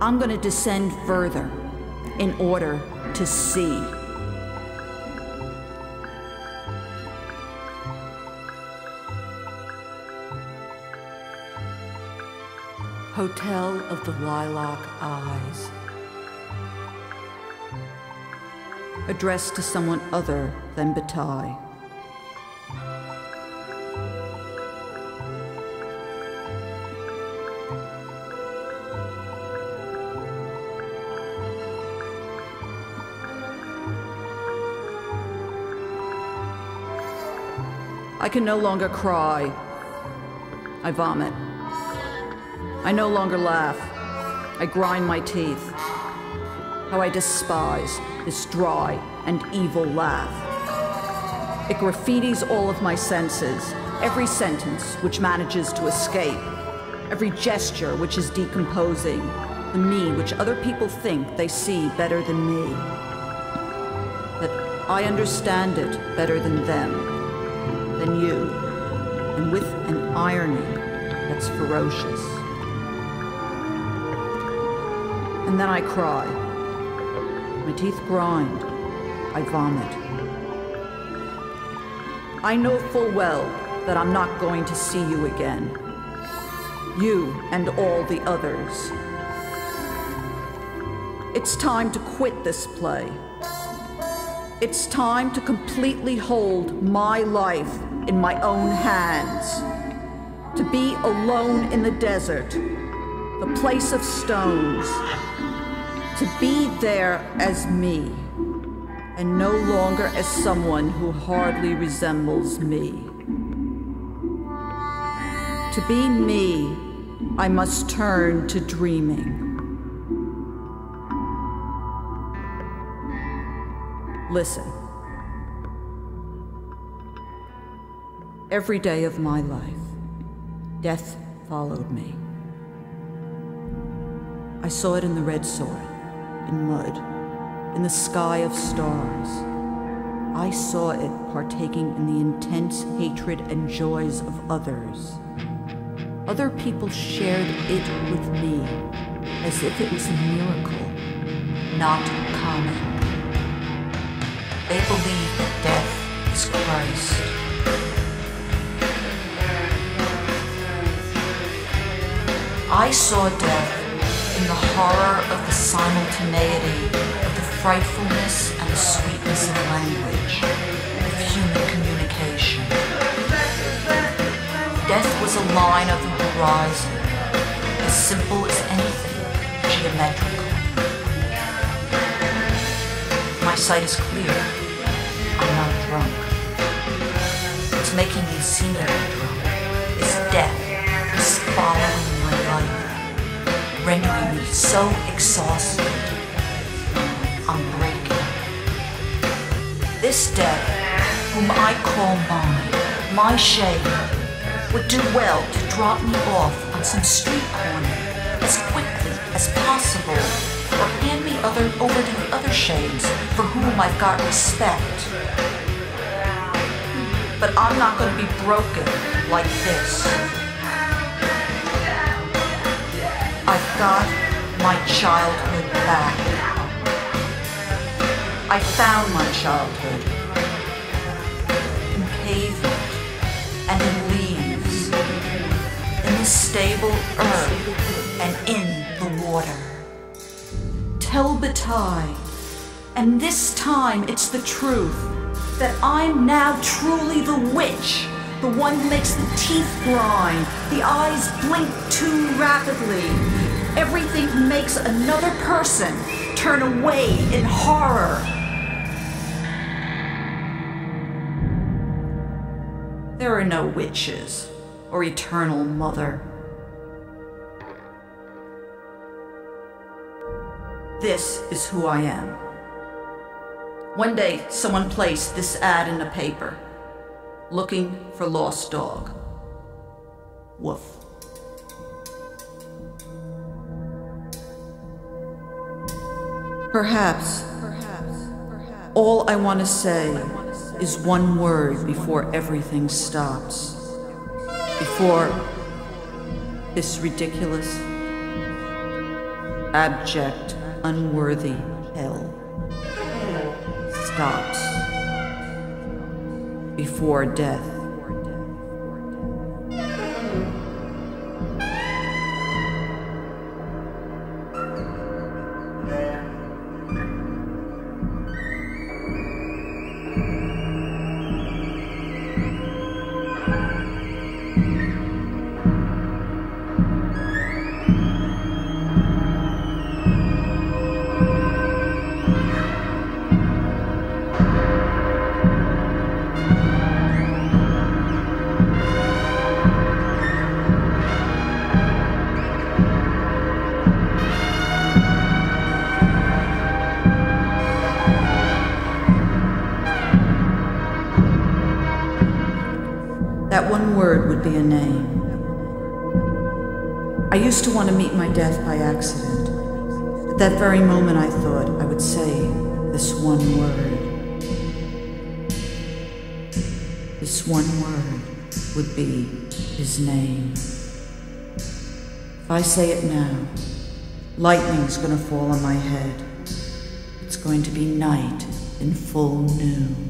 I'm going to descend further in order to see. Hotel of the Lilac Eyes. Addressed to someone other than Bataille. I can no longer cry. I vomit. I no longer laugh. I grind my teeth. How I despise this dry and evil laugh. It graffitis all of my senses, every sentence which manages to escape, every gesture which is decomposing, the me which other people think they see better than me. But I understand it better than them, than you, and with an irony that's ferocious. And then I cry. My teeth grind. I vomit. I know full well that I'm not going to see you again. You and all the others. It's time to quit this play. It's time to completely hold my life in my own hands. To be alone in the desert, the place of stones. To be there as me, and no longer as someone who hardly resembles me. To be me, I must turn to dreaming. Listen. Every day of my life, death followed me. I saw it in the red sword. In mud, in the sky of stars. I saw it partaking in the intense hatred and joys of others. Other people shared it with me, as if it was a miracle, not common. They believe that death is Christ. I saw death in the horror of the simultaneity of the frightfulness and the sweetness of language, of human communication. Death was a line of the horizon, as simple as anything, geometrical. My sight is clear. I'm not drunk. What's making me seemingly drunk is death, is following my life, rendering me so exhausted, I'm breaking. This death, whom I call mine, my shade, would do well to drop me off on some street corner as quickly as possible, or hand me over to the other shades for whom I've got respect. But I'm not going to be broken like this. I've got my childhood back. I found my childhood in pavement and in leaves, in the stable earth and in the water. Tell Bataille, and this time it's the truth, that I'm now truly the witch. The one who makes the teeth grind, the eyes blink too rapidly. Everything makes another person turn away in horror. There are no witches or eternal mother. This is who I am. One day, someone placed this ad in a paper. Looking for lost dog. Woof. Perhaps, all I want to say is one word before everything stops. Before this ridiculous abject, unworthy hell stops before death. That one word would be a name. I used to want to meet my death by accident. At that very moment, I thought I would say this one word. This one word would be his name. If I say it now, lightning's going to fall on my head. It's going to be night in full noon.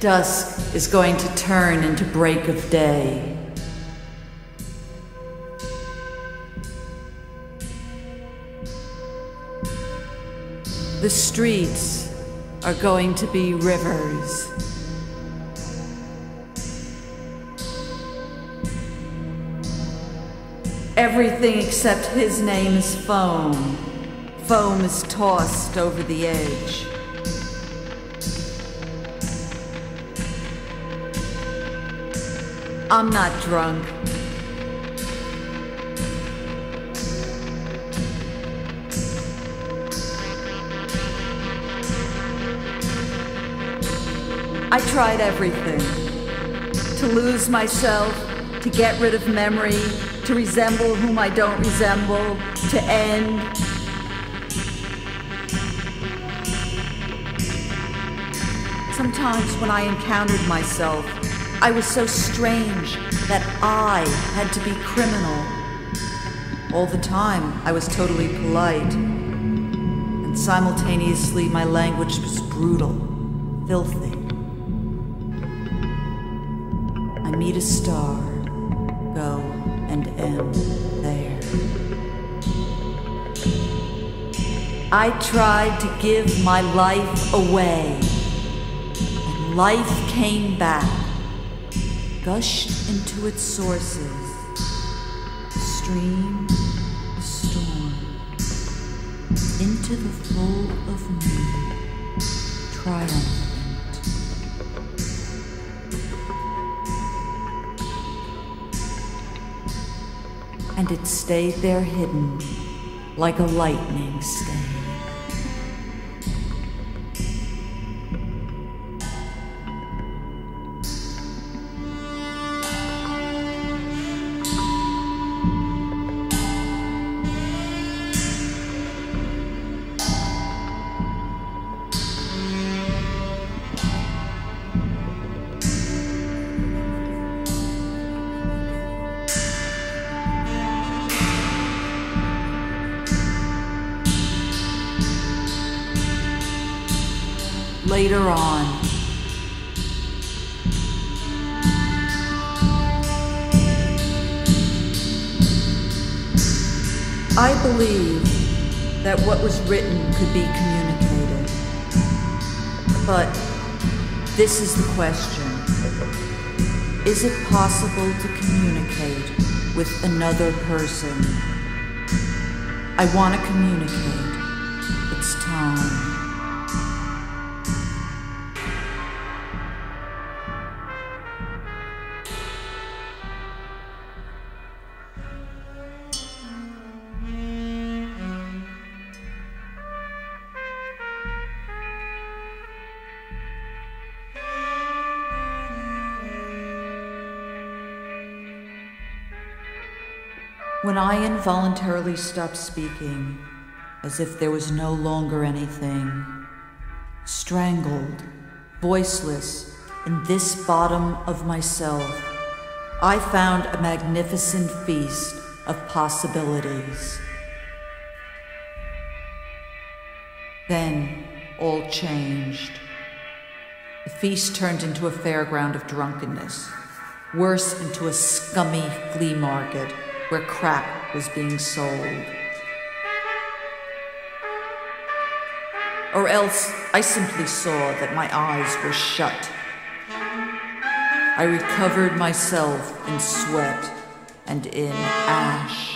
Dusk is going to turn into break of day. The streets are going to be rivers. Everything except his name is foam. Foam is tossed over the edge. I'm not drunk. I tried everything. To lose myself, to get rid of memory, to resemble whom I don't resemble, to end. Sometimes when I encountered myself, I was so strange that I had to be criminal. All the time, I was totally polite. And simultaneously, my language was brutal, filthy. I meet a star, go and am there. I tried to give my life away, and life came back. Gushed into its sources, stream, storm, into the full of me, triumphant. And it stayed there hidden, like a lightning stain. Later on, I believe that what was written could be communicated. But this is the question. Is it possible to communicate with another person? I want to communicate. It's time. When I involuntarily stopped speaking, as if there was no longer anything, strangled, voiceless, in this bottom of myself, I found a magnificent feast of possibilities. Then all changed. The feast turned into a fairground of drunkenness, worse into a scummy flea market where crap was being sold. Or else I simply saw that my eyes were shut. I recovered myself in sweat and in ash.